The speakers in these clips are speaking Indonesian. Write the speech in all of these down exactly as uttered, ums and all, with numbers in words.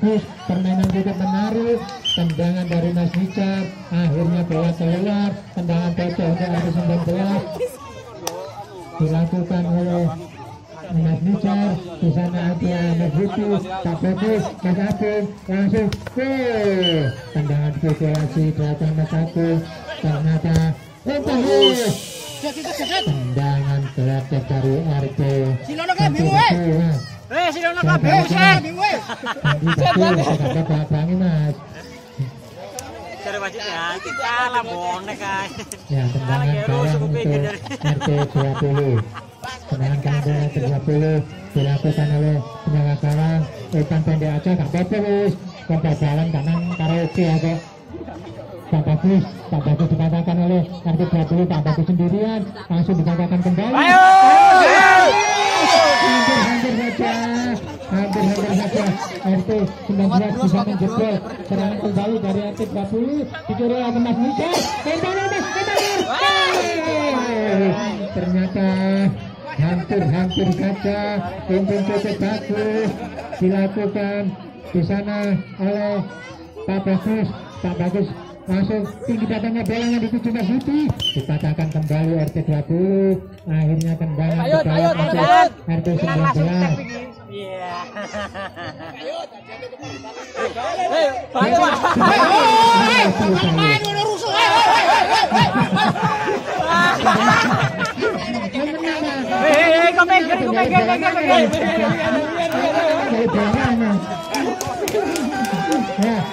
bagus, permainan cukup menarik. Tendangan dari Mas Richard, akhirnya bola keluar. Tendangan pojok dari sembilan belas dilakukan oleh Mas Richard. Di sana ada Mas Richard, tak fokus, Mas Apung langsung gol. Tendangan pojok lagi datang Mas Apung, ternyata bagus. Tendangan terakhir dari R T. Silono kabeh weh. Eh silono kabeh usah bingung weh. Ada batangi Mas. Cara wajibnya kita lamone kae. Ya tendangan dari R T dua puluh. Tendangan kandang tiga puluh dilakukan oleh penjaga gawang Evan Pendek aja gak apa-apa wis. Kebalan kanan karaoke ya kok. Pak Bagus, Pak Bagus dikatakan oleh R T dua puluh, Pak Bagus sendirian, langsung dikatakan kembali. Ayo! Hampir-hampir saja, hampir-hampir saja, R T sembilan belas bisa menjebol, serangan kembali dari R T dua puluh, dicuri oleh Mas Nika, kembali Mas, kembali! Ternyata hampir-hampir saja, pimpin P T Bagus dilakukan di sana oleh Pak Bagus, Pak Bagus langsung tinggi datangnya bolanya dituju Mas Hudi, dipatahkan kembali R T dua puluh, akhirnya tendangan ke dalam R T sembilan belas. Iya. Ayo, ayo, ya,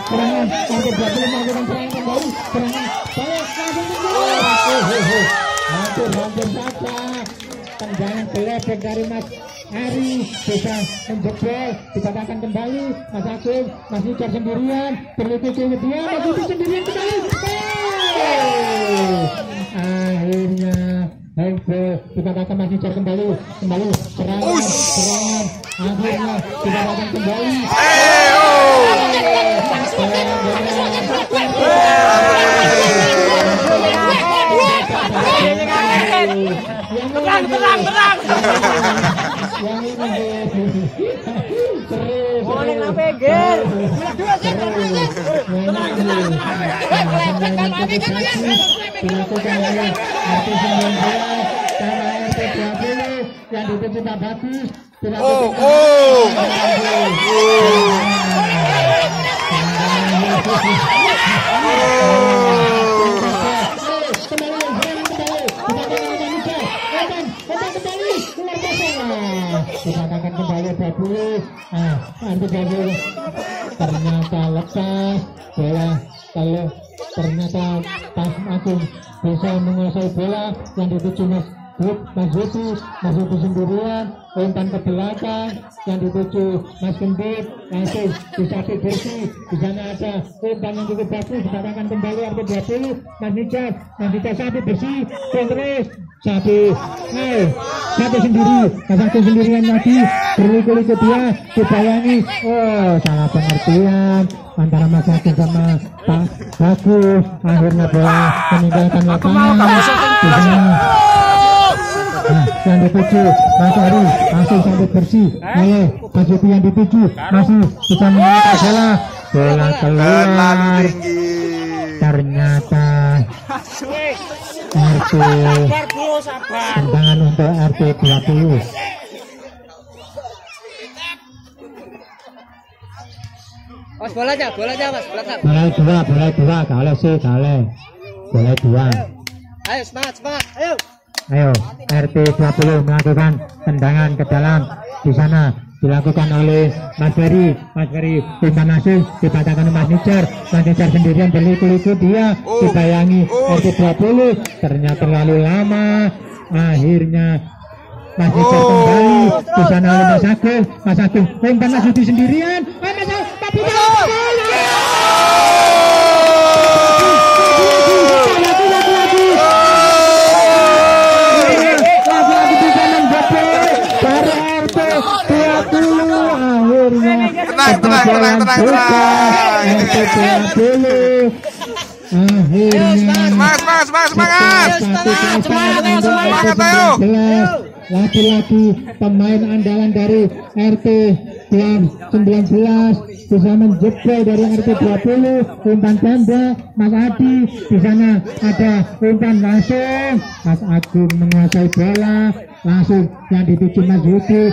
serangan untuk dua puluh melakukan serangan kembali, serangan balas langsung menggol. Hampir-hampir saja, tendangan pelebek dari Mas Ari bisa menjebol, dikatakan kembali, Mas Agung, Mas Richard sendirian, berlutut sendirian, Mas Uti sendirian kembali. Akhirnya, handball, dikatakan Mas Richard kembali, kembali, serangan, serangan, akhirnya dikatakan kembali. Berang, berang, berang. Oh, oh. Dikatakan kembali dua puluh, ah, anti dua puluh ternyata lepas bola, lalu ternyata Pak Agung bisa menguasai bola yang dituju Mas Huti, Mas Huti sendirian, umpan ke belakang yang dituju Mas Gendit, langsung disakit bersih, di sana ada umpan yang cukup bagus, dikatakan kembali anti dua puluh, Mas Nijar, Mas Nijar sakit bersih, terus satu, eh, satu sendiri, satu sendirian lagi, berlutut kedua, dibayangi, oh, salah pengertian antara Mas Agung sama Pak Bagus, akhirnya bola meninggalkan lapangan, yang dituju Mas Ari masih sambut bersih, oleh Mas Yupi yang dituju masih bisa menangkap bola, bola keluar, ternyata R T tendangan untuk R T dua puluh. Mas bola aja, bola aja Mas, bola aja. Bola dua, bola dua, kalah sih kalah. Bola dua. Ayo semangat semangat, ayo. Ayo R T dua puluh melakukan tendangan ke dalam di sana. Dilakukan oleh Mas Ferry, Mas Ferry Pintanasih, dipatahkan Mas Nijar, Mas Nijar sendirian berliku-liku dia, dibayangi R T dua puluh, ternyata terlalu lama, akhirnya Mas Nijar kembali, di sana oleh Mas Agung, Mas Agung, Pintanas Hudi sendirian, Mas Agung, tapi tenang, tenang, tenang, tenang. Semangat, semangat, semangat, semangat. Semangat, ayo. Lagi-lagi pemain andalan dari R T tim sembilan belas bisa menjebol dari R T dua puluh, umpan pendek Mas Adi, di sana ada umpan langsung, Mas Agung menguasai bola, langsung yang dituju Mas Yudi,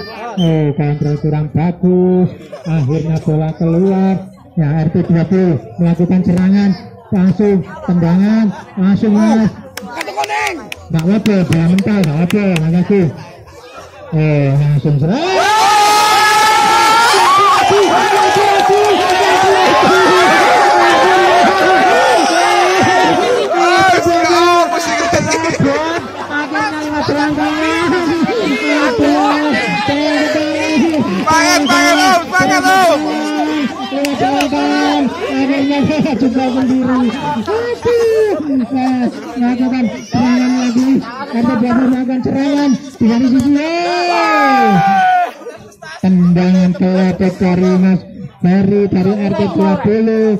oh kontrol kurang bagus, akhirnya bola keluar, ya R T dua puluh melakukan serangan, langsung tendangan, langsung Mas, nggak wabel, bola mental, nggak wabel, Mas Agung, eh langsung serang. Jumlah sendiri, aduh, nah, melakukan serangan lagi, ada berapa melakukan serangan di hari sini, tendangan kelepek dari Mas Bari dari R T dua puluh,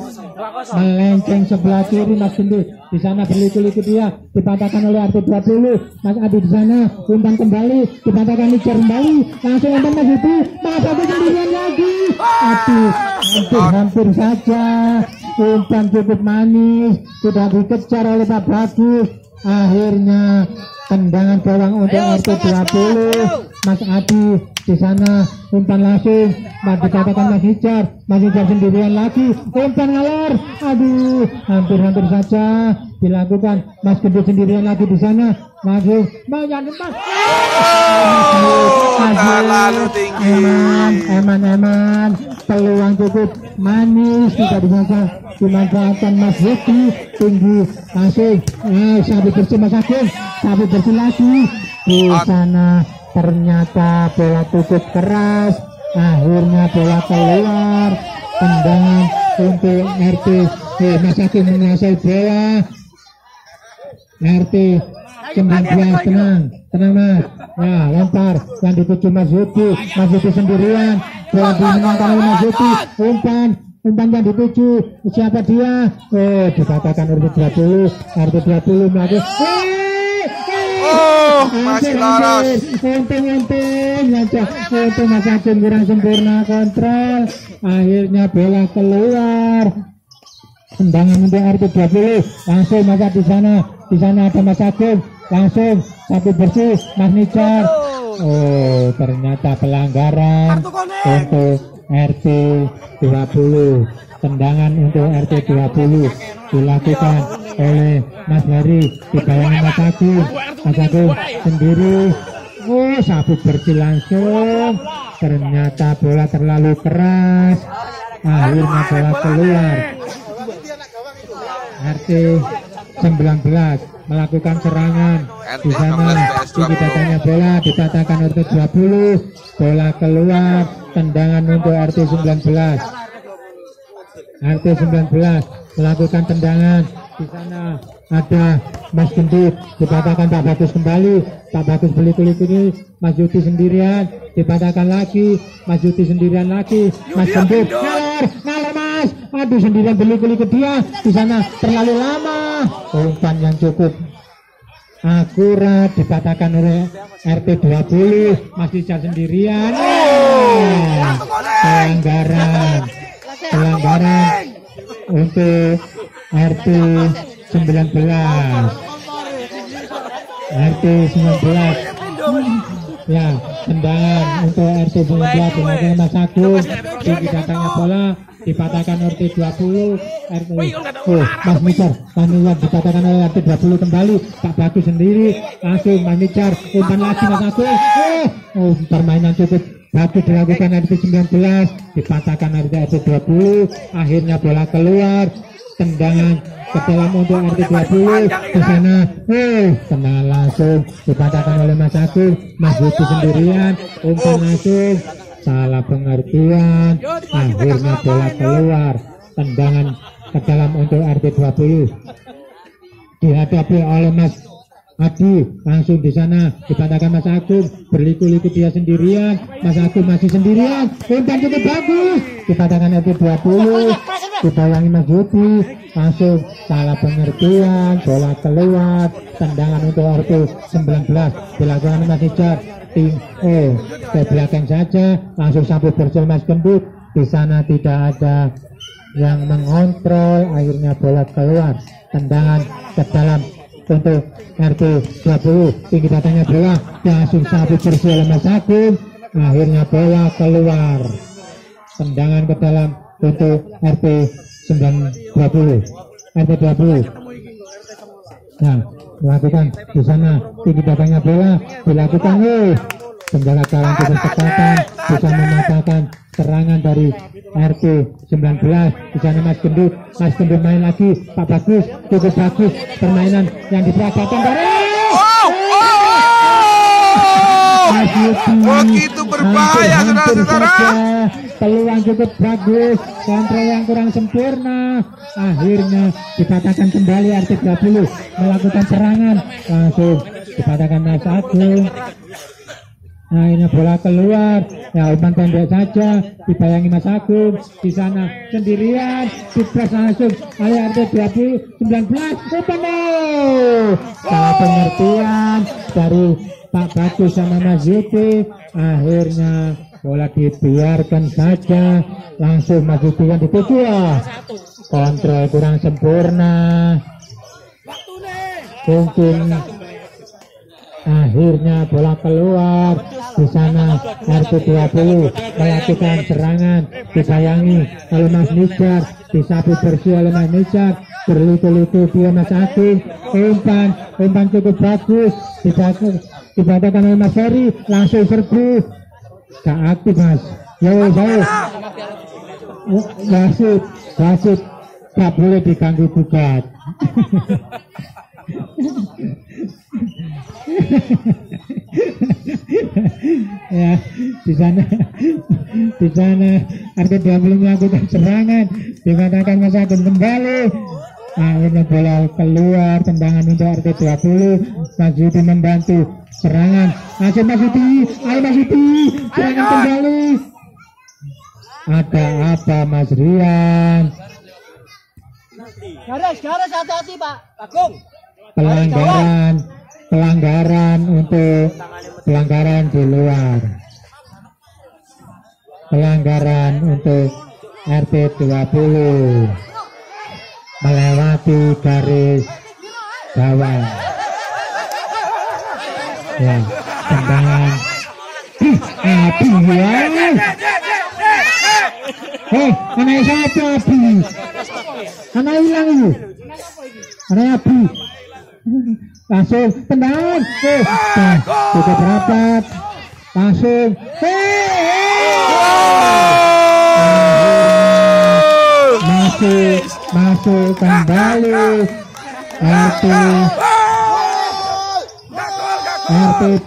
melenceng sebelah kiri Mas Gendut, di sana berliku-liku dia, dipatahkan oleh R T dua puluh, Mas Adi di sana, umpan kembali, dipatahkan Ijar kembali, langsung umpan Mas Adi, Mas Adi sendirian lagi, aduh, hampir-hampir saja. Umpan cukup manis, tidak dikejar oleh Pak Bagus. Akhirnya tendangan gawang untuk R T dua puluh. Mas Adi di sana umpan langsung, dikatakan Mas Hijar, Mas Hijar sendirian lagi. Umpan ngalor, aduh, hampir-hampir saja dilakukan. Mas Gendut sendirian lagi di sana, langsung menyantumkan. Terlalu tinggi. Eman, eman, eman. Peluang cukup manis tidak bisa dimanfaatkan Mas Yudi, tinggi langsung eh sapi bersih Mas Agung, sapi bersih lagi di sana, ternyata bola cukup keras, akhirnya bola keluar, tendangan untuk R T eh, Mas Agung menguasai bola. R T sembilan belas tenang, tenang Mas. Nah, lempar yang dituju Mas Yudi, Mas Yudi sendirian, bola dimenangkan oleh Mas Yudi, umpan, umpan yang dituju, siapa dia? Eh, dikatakan R T dua puluh, R T dua puluh melakukan. Oh, masih laras. Untung-untung, untung Mas Agung kurang sempurna kontrol, akhirnya bola keluar. Tendangan untuk R T dua puluh, langsung Mas Adi di sana, di sana ada Mas Agung, langsung satu bersih Mas Nicar. Oh, ternyata pelanggaran untuk R T dua puluh, tendangan untuk R T dua puluh dilakukan oleh Mas Hari di bawah Mas Agung, Mas Agung sendiri. Oh, satu bersih langsung, ternyata bola terlalu keras, akhirnya bola keluar. R T sembilan belas melakukan serangan di sana, tinggi datangnya bola, dipatahkan R T dua puluh, bola keluar, tendangan untuk R T sembilan belas R T sembilan belas melakukan tendangan di sana, ada Mas Gendut, dipatahkan Pak Bagus kembali, Pak Bagus beli-beli ini, Mas Yudi sendirian, dipatahkan lagi, Mas Yudi sendirian lagi, Mas Gendut ngalor, ngalor Mas, aduh sendirian beli-beli ke dia, di sana terlalu lama. Umpan yang cukup akurat dipatahkan oleh R T dua puluh, Mas Ica sendirian. Oh, pelanggaran, pelanggaran untuk R T sembilan belas, R T sembilan belas, ya tendangan untuk R T sembilan belas dengan Mas Agung, tinggi datangnya bola, dipatahkan R T dua puluh, R T, oh, Mas Micar, Mas Micar dipatahkan oleh R T dua puluh kembali, Pak Bagus sendiri, langsung Mas Micar, umpan lagi Mas Agung, oh, oh, permainan cukup bagus dilakukan R T sembilan belas, dipatahkan R T dua puluh, akhirnya bola keluar, tendangan ke dalam untuk R T dua puluh, di sana, oh, kena langsung dipatahkan oleh Mas Agung, Mas Yudi sendirian, umpan langsung, salah pengertian, akhirnya bola keluar, tendangan ke dalam untuk R T dua puluh, dihadapi oleh Mas Adi, langsung di sana dipatahkan Mas Agung, berliku-liku dia sendirian, Mas Agung masih sendirian, umpan cukup bagus, dipatahkan R T dua puluh, dibayangi Mas Yudi, langsung salah pengertian, bola keluar, tendangan untuk R T sembilan belas dilakukan Mas Ijar, eh ke belakang saja, langsung sampai berjel Mas Gendut. Di sana tidak ada yang mengontrol, akhirnya bola keluar, tendangan ke dalam untuk R T dua puluh. Tinggi datangnya bola, langsung sampai berjel Mas Agung, akhirnya bola keluar, tendangan ke dalam untuk R T dua puluh. Nah, lakukan di sana tinggi datangnya bola, dilakukan eh penjaga gawang kesempatan bisa mematahkan serangan dari R T sembilan belas. Di sana Mas Gendut, Mas Gendut main lagi, Pak Bagus, cukup bagus permainan yang diperagakan dari begitu berbahaya saudara-saudara. Peluang cukup bagus, kontrol yang kurang sempurna, akhirnya dipatahkan kembali R T dua puluh melakukan serangan, langsung dipatahkan Mas Agung. Nah, ini bola keluar, ya umpan pendek saja, dibayangi Mas Agung di sana sendirian, dipres langsung oleh R T dua puluh sembilan belas. Betul, salah pengertian dari Pak Bagus sama Mas Yuti, akhirnya bola dibiarkan saja, langsung Mas Yuti yang dituju, kontrol kurang sempurna, mungkin akhirnya bola keluar. Di sana R T dua puluh melakukan serangan, disayangi oleh Mas Nijar, disapu bersih oleh Mas Nijar, berlutut-lutut dia Mas Agung, umpan, umpan cukup bagus, dibagus dibatalkan oleh Mas Ferry, langsung serbu, gak aktif Mas. Yo yo, wasit, wasit, gak boleh diganggu gugat. Ya di sana, di sana R T dua puluh melakukan serangan, dibatalkan Mas Agung kembali. Akhirnya bola keluar, tendangan untuk R T dua puluh, Mas Yudi membantu serangan, ayo Mas Yudi, ayo Mas Yudi, serangan kembali. Ada apa Mas Rian? Garis, garis, hati-hati Pak Agung. Pelanggaran, pelanggaran untuk pelanggaran di luar, pelanggaran untuk R T dua puluh melewati garis gawang. Ya, tendangan. Aduh, ya. Eh, anak siapa api? Anak hilang itu. Anak api. Langsung tendangan. Eh, cukup rapat. Langsung. Masih masuk kembali R T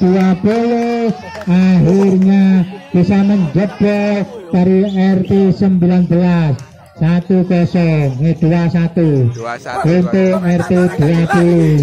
dua puluh, akhirnya bisa menjebol dari R T sembilan belas satu kosong ini dua satu untuk R T dua puluh.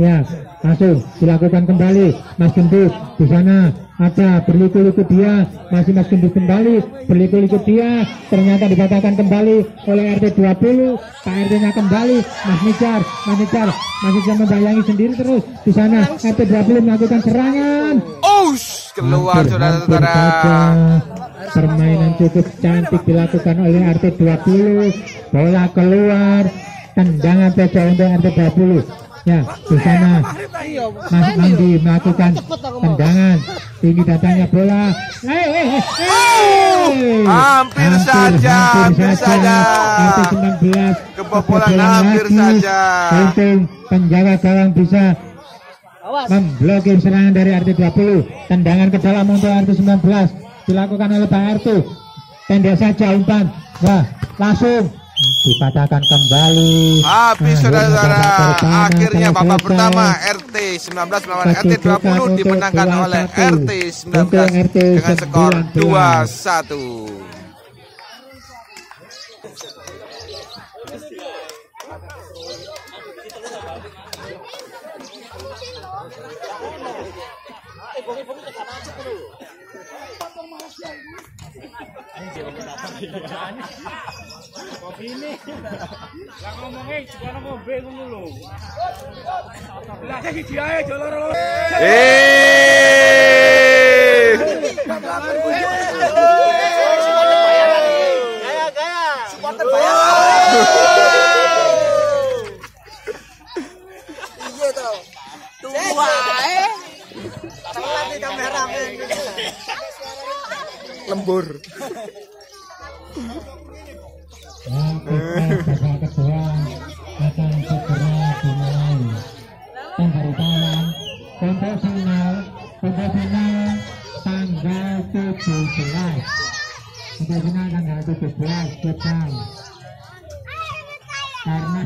Ya, langsung dilakukan kembali Mas Gendut. Di sana ada berliku-liku dia, masih Mas Gendut kembali, berliku-liku dia, ternyata dibatalkan kembali oleh R T dua puluh. Pak R T-nya kembali, Mas Nijar, Mas Nijar, Mas Nijar membayangi sendiri terus. Di sana R T dua puluh melakukan serangan. Oh, keluar saudara-saudara. Permainan cukup cantik dilakukan oleh R T dua puluh. Bola keluar, tendangan pojok untuk R T dua puluh. Ya, di sana Mas Andi melakukan tendangan, tinggi datangnya bola. Hey, hey, hey, hey. Hampir, hampir saja, hampir saja. R T sembilan belas kebobolan hampir saja. Untung penjaga gawang bisa memblokir serangan dari R T dua puluh. Tendangan ke dalam untuk R T sembilan belas dilakukan oleh Pak R T. Pendek saja umpan. Wah, langsung dipatahkan kembali. Habis saudara-saudara. Akhirnya babak pertama R T sembilan belas melawan R T dua puluh dimenangkan oleh R T sembilan belas dengan skor dua satu. Kopi ini. Lah ngomongnya juga ngombe ngono lho. Lah iki diae doloro. Eh. Gaya gaya. Supporter bayaran. Iya to. Tunggu wae. Telat iki kameramen. Lembur. Pertandingan kedua akan segera dimulai. Pemberitahuan untuk final, untuk final tanggal tujuh belas. Untuk final tanggal tujuh belas Jepang. Karena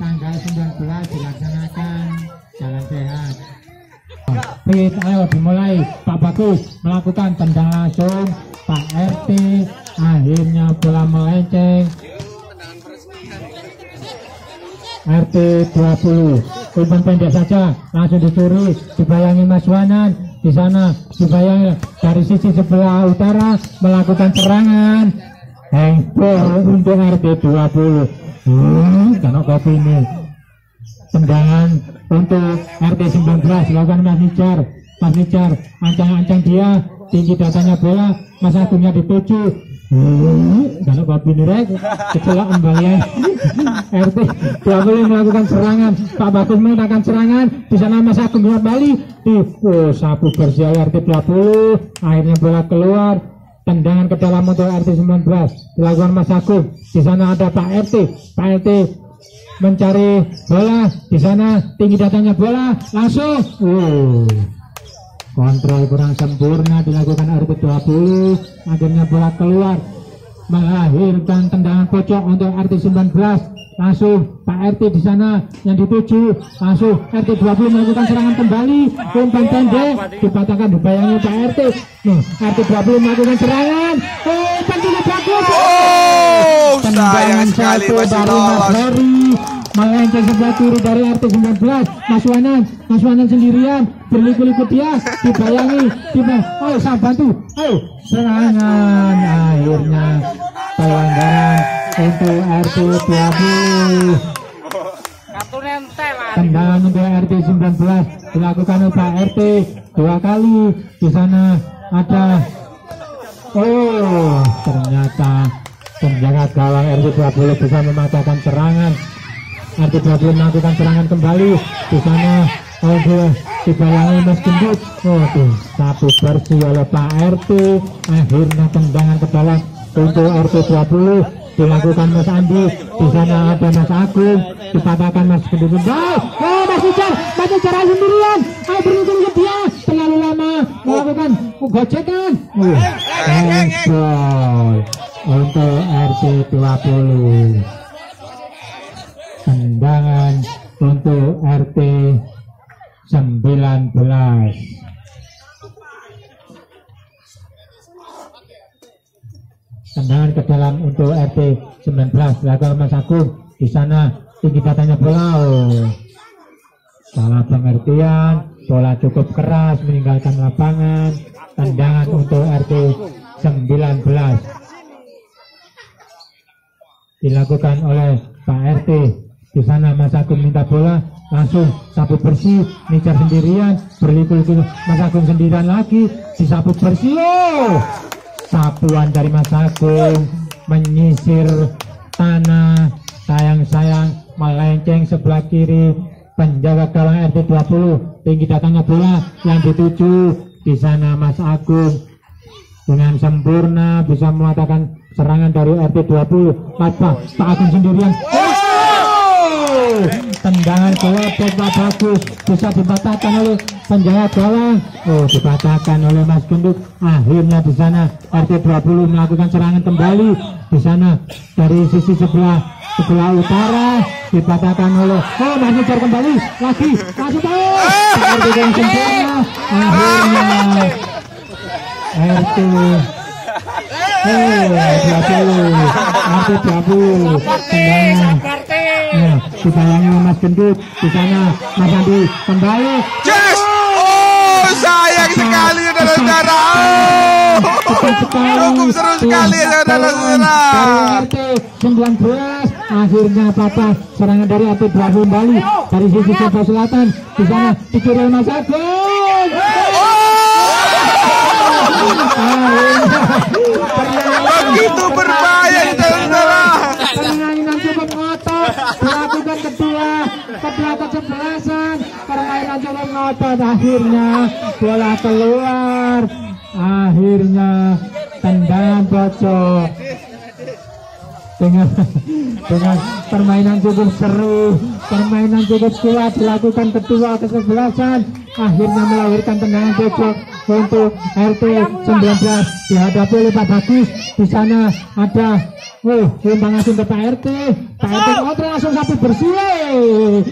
tanggal sembilan belas dilaksanakan jalan sehat. Pit, ayo dimulai. Pak Bagus melakukan tendang langsung. Pak R T akhirnya bola melenceng. R T dua puluh umpan pendek saja, langsung dicuri, dibayangi Mas Wanan di sana, dibayangi dari sisi sebelah utara melakukan serangan. Hengkul untuk R T dua puluh. Hmm, karena kopi ini. Tendangan untuk R T sembilan belas dilakukan Mas Nijar. Mas Nijar ancang-ancang dia, tinggi datanya bola, Mas Agungnya dituju. Kalau babi nirek kecelak kembali R T dua puluh melakukan serangan. Pak Bagus menggunakan serangan di sana, Mas Agung kembali di oh, sapu bersih R T dua puluh. Akhirnya bola keluar, tendangan ke dalam untuk R T sembilan belas dilakukan Mas Agung. Di sana ada Pak R T. Pak R T mencari bola di sana, tinggi datanya bola, langsung oh. Kontrol kurang sempurna dilakukan R T dua puluh, akhirnya bola keluar melahirkan tendangan pojok untuk R T sembilan belas. Langsung Pak R T di sana yang dituju, langsung R T dua puluh melakukan serangan kembali, umpan pendek dipatahkan dibayangi Pak R T. Nah, R T dua puluh melakukan serangan, umpan pendek bagus. Oh, tendangan satu baru Mas Heri melenceng sebelah kiri dari R T sembilan belas. Mas Wanan, Mas Wanan sendirian berliku-liku dia, dibayangi tiba. Oh, saya bantu. Oh, serangan akhirnya pelanggaran untuk R T dua puluh. Tendangan untuk R T sembilan belas dilakukan Pak R T dua kali. Di sana ada oh, ternyata penjaga gawang R T dua puluh bisa mematahkan serangan. R T dua puluh melakukan serangan kembali di sana. Oh, dibayangi Mas Gendut. Waduh, sapu bersih oleh Pak R T. Akhirnya tendangan ke dalam untuk R T dua puluh dilakukan Mas Andi. Di sana ada Mas Agung, dipatahkan Mas Gendut. Oh, oh Mas Ucar, Mas Ucar sendirian. Ayo berhitung ke dia, terlalu lama melakukan gojekan. Uh, oh, untuk R T dua puluh. Tendangan untuk R T sembilan belas. Tendangan ke dalam untuk R T sembilan belas dilakukan Mas Agung. Di sana tinggi datanya bola. Salah pengertian, bola cukup keras meninggalkan lapangan. Tendangan untuk R T sembilan belas dilakukan oleh Pak R T. Di sana Mas Agung minta bola, langsung sapu bersih, Nijar sendirian, berliku-liku Mas Agung sendirian lagi, disapu bersih. Oh, sapuan dari Mas Agung menyisir tanah, sayang-sayang melenceng sebelah kiri penjaga gawang R T dua puluh. Tinggi datangnya bola yang dituju di sana Mas Agung dengan sempurna bisa mengatakan serangan dari R T dua puluh. Mata Pak Agung sendirian. Tendangan kelopek Pak Bagus bisa dibatahkan oleh penjaga gawang. Oh, dibatahkan oleh Mas Gendut. Akhirnya di sana R T dua puluh melakukan serangan kembali. Di sana dari sisi sebelah sebelah utara dibatahkan oleh oh Mas Gendut kembali lagi masuk tahu. R T yang sempurna. Akhirnya R T dua puluh, dibayangi Mas Gendut di sana, Mas Andi kembali. Yes, oh saya menarik sekali saudara-saudara. Cukup seru sekali saudara-saudara. sembilan belas akhirnya patah serangan dari R T dua puluh Bali dari sisi Jawa Selatan. Di sana dikira Mas Agung. Begitu berbahaya saudara-saudara. Permainan cukup ngotot dilakukan kedua kedua kesebelasan. Permainan cukup ngotot akhirnya bola keluar, akhirnya tendangan pojok. Dengan, dengan permainan cukup seru, permainan cukup kuat dilakukan ketua kesebelasan, akhirnya melahirkan tendangan pojok untuk R T sembilan belas. Dihadapi oleh Pak Bagus, di sana ada wih imbang asin ke Pak R T. Pak R T kontrak langsung sapu bersih.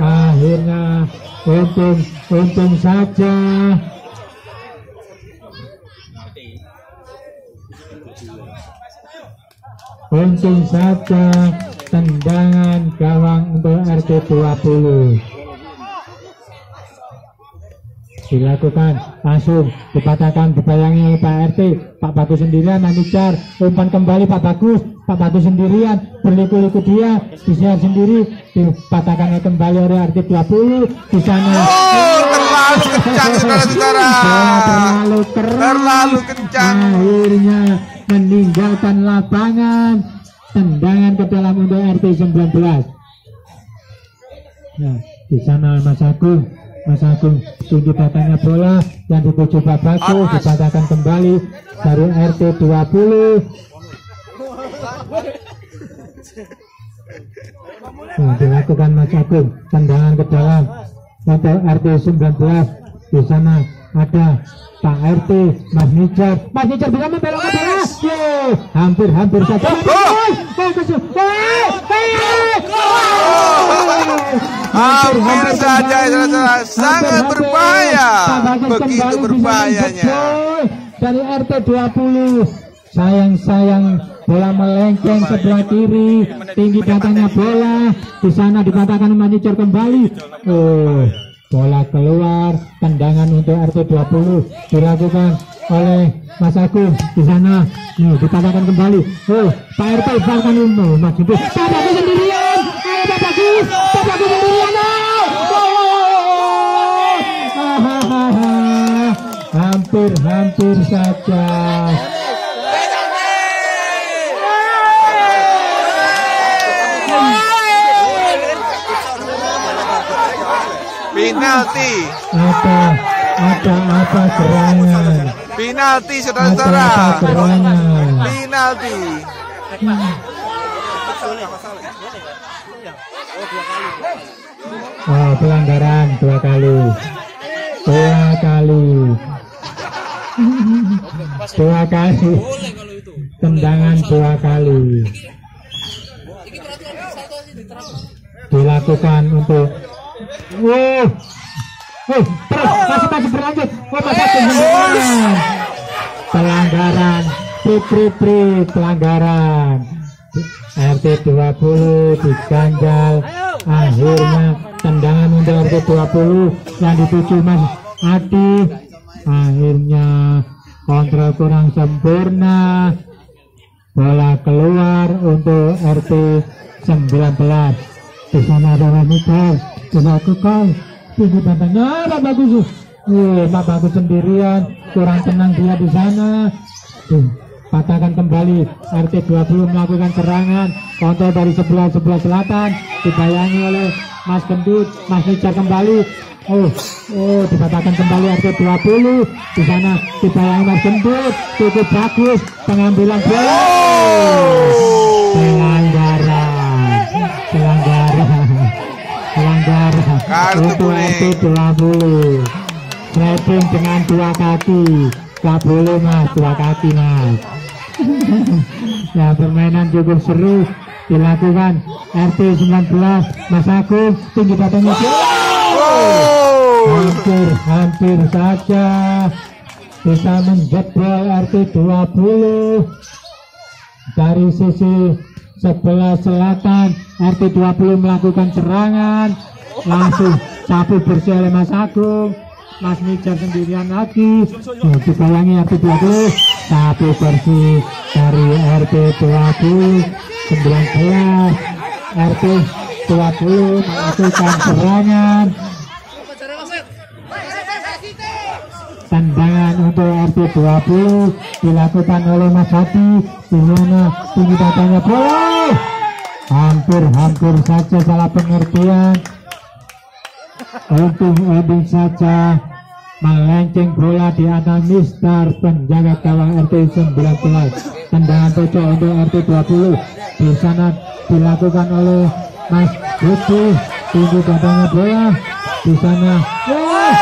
Akhirnya untung untung saja Untung saja tendangan gawang untuk R T dua puluh. Dilakukan langsung dipatahkan dibayangi oleh Pak R T. Pak Bagus sendirian mengejar, umpan kembali Pak Bagus. Pak Bagus sendirian berliku-liku dia disiar sendiri, dipatahkan kembali oleh R T dua puluh di sana. Oh, terlalu kencang saudara-saudara. Terlalu keras. Terlalu kencang. Akhirnya meninggalkan lapangan, tendangan ke dalam untuk R T sembilan belas. Nah, di sana Mas Agung, Mas Agung tinggi datangnya bola yang dituju Pak Bagus, dipatahkan kembali dari R T dua puluh. Nah, dilakukan Mas Agung tendangan ke dalam untuk R T sembilan belas. Di sana ada Pak R T, Mas Nijar, Mas Nijar bisa membelok ke bola, hampir-hampir saja. Hampir saja, sangat berbahaya, begitu berbahayanya. Dari R T dua puluh, sayang-sayang bola melengkung ke sebelah kiri, tinggi datangnya bola, di sana dipatahkan Mas Nijar kembali. Oh. Bola keluar, tendangan untuk R T dua puluh dilakukan oleh Mas Agung di sana. Nih, dipatahkan kembali. Oh, Pak R T bahkan umum Mas Agung. Pak Bagus sendirian. Ayo Pak Bagus. Pak Bagus sendirian. Hampir-hampir saja. Penalti. Apa apa apa serangan. Penalti saudara-saudara. Penalti. Oh, pelanggaran dua kali. Dua kali. Dua kali. Tendangan dua kali. Dilakukan untuk Wih, wih, terus masih masih berlanjut. Wah, masih pelanggaran, pelanggaran, pri pri pri pelanggaran. R T dua puluh diganjal, akhirnya tendangan untuk R T dua puluh yang dituju Mas Adi, akhirnya kontrol kurang sempurna, bola keluar untuk R T sembilan belas. Di sana ada wanita dilakukan tinggi bantangnya Pak Bagus. Wih, Pak Bagus sendirian, kurang tenang dia di sana. Patahkan kembali R T dua puluh melakukan serangan kontrol dari sebelah sebelah selatan, dibayangi oleh Mas Gendut, Mas Nijar kembali. Oh, oh, dipatahkan kembali R T dua puluh di sana, dibayangi Mas Gendut, cukup bagus pengambilan bola. Kartu R T dua puluh driving dengan dua kaki, gak boleh Mas, dua kaki Mas. Ya, permainan cukup seru dilakukan R T sembilan belas. Mas Agung tinggi datangnya hampir hampir saja bisa menjebol R T dua puluh dari sisi sebelah selatan. R T dua puluh melakukan serangan langsung sapu bersih oleh Mas Agung. Mas Mijan sendirian lagi untuk bayangi R T dua puluh, tapi bersih dari R T dua puluh sembilan belas R T dua puluh melakukan serangan tendangan untuk R T dua puluh dilakukan oleh Mas Hadi di mana tinggi datanya bola hampir-hampir saja salah pengertian. Untung-untung saja melenceng bola di atas mistar penjaga gawang R T sembilan belas. Tendangan pojok untuk R T dua puluh di sana dilakukan oleh Mas Budi. Tinggi datangnya bola di sana. Wah,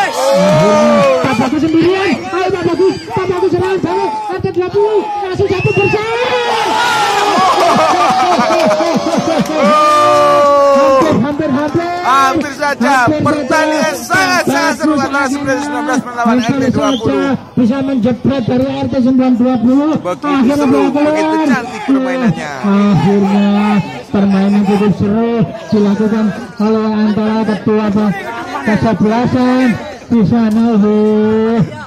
Pak Bagus sendirian. Ayo Pak Bagus, Pak Bagus serangan balik R T dua puluh masih jatuh bersama. Hampir saja pertandingan sangat-sangat seru antara R T sembilan belas melawan R T dua puluh. Bisa menjebret dari R T sembilan belas. Begitu seru, begitu cantik permainannya. Akhirnya permainan cukup seru dilakukan oleh antara ketua kesebelasan di sana.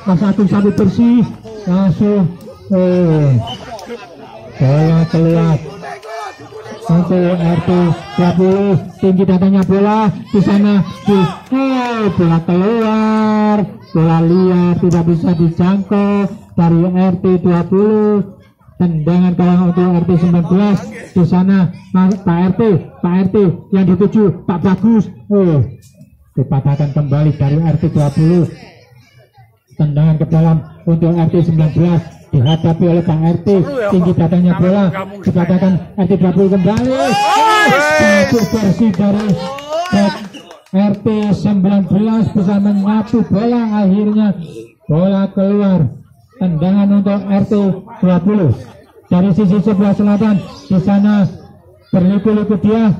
Mas Agung satu bersih langsung eh bola keluar untuk R T dua puluh. Tinggi datangnya bola di sana di oh, bola keluar, bola liar tidak bisa dijangkau dari R T dua puluh. Tendangan kalah untuk R T sembilan belas di sana. Pak R T Pak R T yang dituju Pak Bagus oh dipatahkan kembali dari R T dua puluh. Tendangan ke dalam untuk R T sembilan belas dihadapi oleh Pak R T. Tinggi datangnya bola dikatakan R T dua puluh kembali satu versi dari R T sembilan belas bisa menyatu bola, akhirnya bola keluar. Tendangan untuk R T dua puluh dari sisi sebelah selatan di sana berliku-liku dia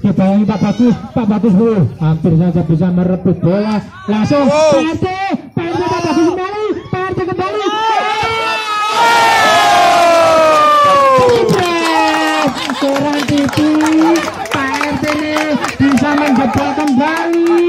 dibayangi Pak Bagus. Pak Bagus dulu hampir saja bisa merebut bola langsung P R T P R T Pak Bagus kembali P R T kembali orang itu Pak R T ini bisa menjebol kembali.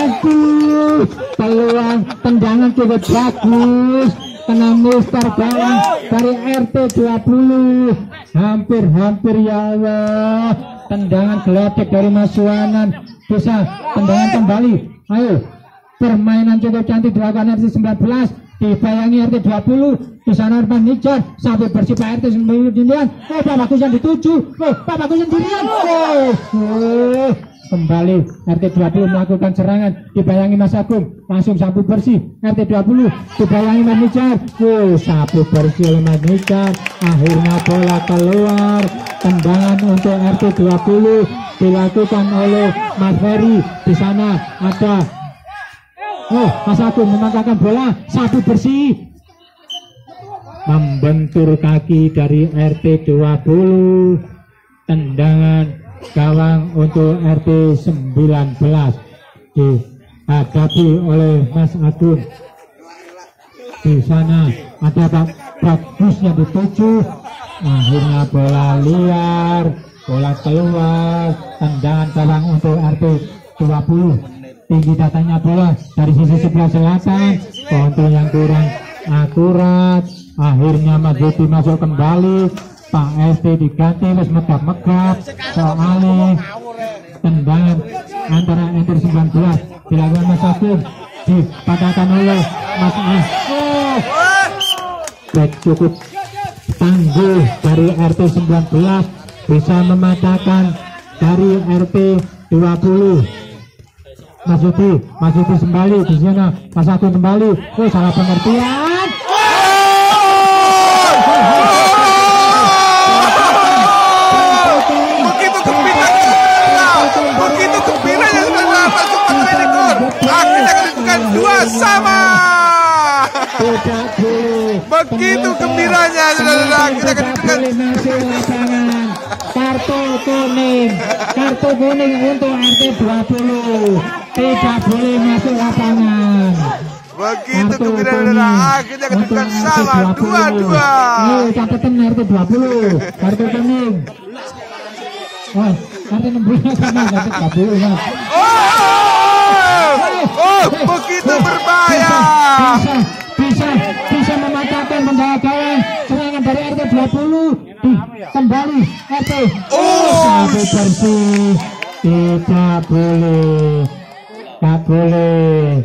Aduh, peluang tendangan cukup bagus kena mistar bola dari R T dua puluh. Hampir-hampir ya Allah, tendangan geledek dari Mas Suwanan bisa tendangan kembali. Ayo permainan cukup cantik dilakukan R T sembilan belas dibayangi R T dua puluh di sana. Urban Nijar sampai bersih Pak R T sembilan belas. Oh, Pak Bagus yang dituju. Oh, Pak Bagus sendirian. Oh, oh, kembali R T dua puluh melakukan serangan dibayangi Mas Agung langsung sapu bersih R T dua puluh dibayangi Mas Nijar. Oh, sapu bersih oleh Mas Nijar, akhirnya bola keluar. Tendangan untuk R T dua puluh dilakukan oleh Mas Ferry di sana. Ada oh, Mas Agung memangkakkan bola, satu bersih membentur kaki dari R T dua puluh. Tendangan gawang untuk R T sembilan belas dihadapi oleh Mas Agung. Di sana ada Pak Bagus yang dituju, akhirnya bola liar, bola keluar. Tendangan gawang untuk R T dua puluh. Tinggi datangnya bola dari sisi sebelah selatan, kontrol yang kurang akurat. Akhirnya Mas Budi masuk kembali. Pak S T diganti terus megap-megap soalnya. Tendangan antara R T sembilan belas dilakukan Mas Agung dipatahkan oleh Mas S. Back cukup tangguh dari R T sembilan belas bisa mematahkan dari R T dua puluh. Mas Yudi, Mas Yudi kembali di sana, Mas Agung kembali. Oh, salah pengertian. Begitu gembiranya, begitu gembiranya sudah masuk pertandingan gol. Akhirnya kedudukan dua sama. Begitu gembiranya sudah kita kedudukan. Kartu kuning, kartu kuning untuk R T dua puluh. Tidak boleh masuk lapangan. Begitu gembira, akhirnya kedudukan sama dua dua. Nih catatan R T dua puluh, kartu kuning. Wah, R T enam belas sama R T dua puluh. oh, begitu berbahaya. Bisa, bisa, bisa mematahkan penjaga-jaga serangan dari R T dua puluh. Kembali R T. Oh, bersih. Tidak boleh, tak boleh,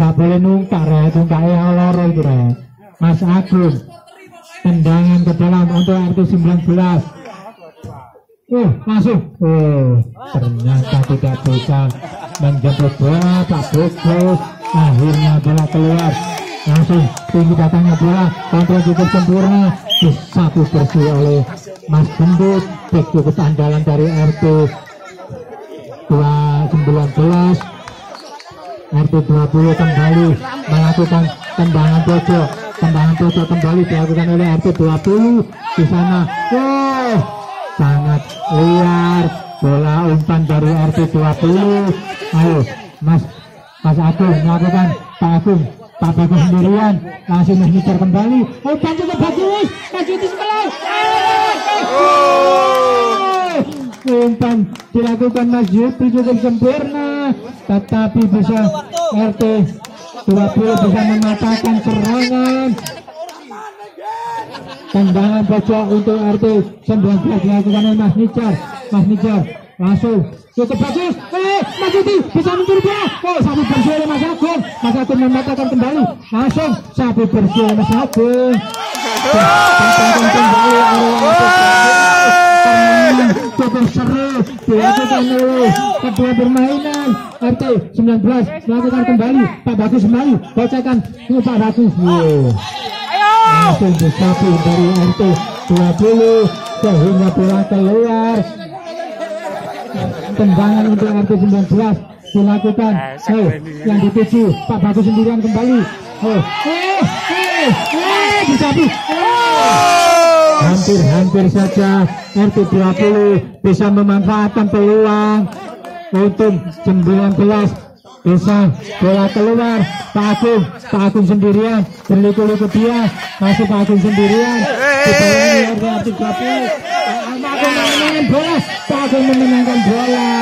tak boleh nungkar ya, nungkar ya loro itu ya. Mas Agus, tendangan ke dalam untuk R T sembilan belas. Uh, masuk. Uh, ternyata tidak bisa menjemput bola, tak bagus. Akhirnya bola keluar. Langsung tinggi datangnya bola, kontrol cukup sempurna. Disatu bersih oleh Mas Gendut. Begitu kesandalan dari R T dua sembilan belas. R T dua puluh kembali melakukan tendangan pojok. Tendangan pojok kembali dilakukan oleh R T dua puluh di sana. Uh. Sangat liar bola umpan dari R T dua puluh. Ayo Mas Mas Agung melakukan Pak Agung Pak Bagus sendirian, langsung mengincar kembali umpan juga bagus, maju itu sebelah umpan dilakukan Mas Yuti juga sempurna, tetapi bisa R T dua puluh bisa mematahkan serangan. Tendangan pojok untuk R T sembilan belas dilakukan oleh Mas Nijar. Mas Nijar langsung cukup bagus. Eh, Mas Yudi bisa mencuri bola. Oh, sabu bersih oleh Mas Agung. Mas Agung mematahkan kembali. Langsung sabu bersih oleh Mas Agung. Tentang kembali oleh cukup seru dilakukan oleh kedua permainan. R T sembilan belas melakukan kembali. Pak Bagus kembali. Bacakan Pak Bagus. Langsung disapu dari R T dua puluh sehingga bola keluar. Tendangan untuk R T sembilan belas dilakukan. Oh, yang dituju Pak Bagus sendirian kembali. Oh, eh, eh, eh, disapu. Hampir-hampir saja R T dua puluh bisa memanfaatkan peluang. Untung sembilan belas. Bisa bola keluar. Pak Agung, Pak Agung sendirian berliku-liku dia, masih Pak Agung sendirian di bawah R T dua puluh. Bola Pak Agung memenangkan bola.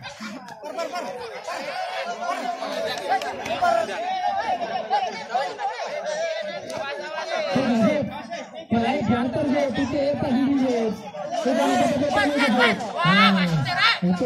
Itu.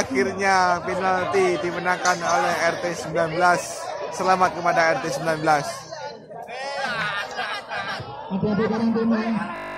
Akhirnya penalti dimenangkan oleh R T sembilan belas. Selamat kepada R T sembilan belas.